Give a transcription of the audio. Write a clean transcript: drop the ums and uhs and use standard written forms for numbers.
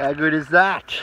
How good is that?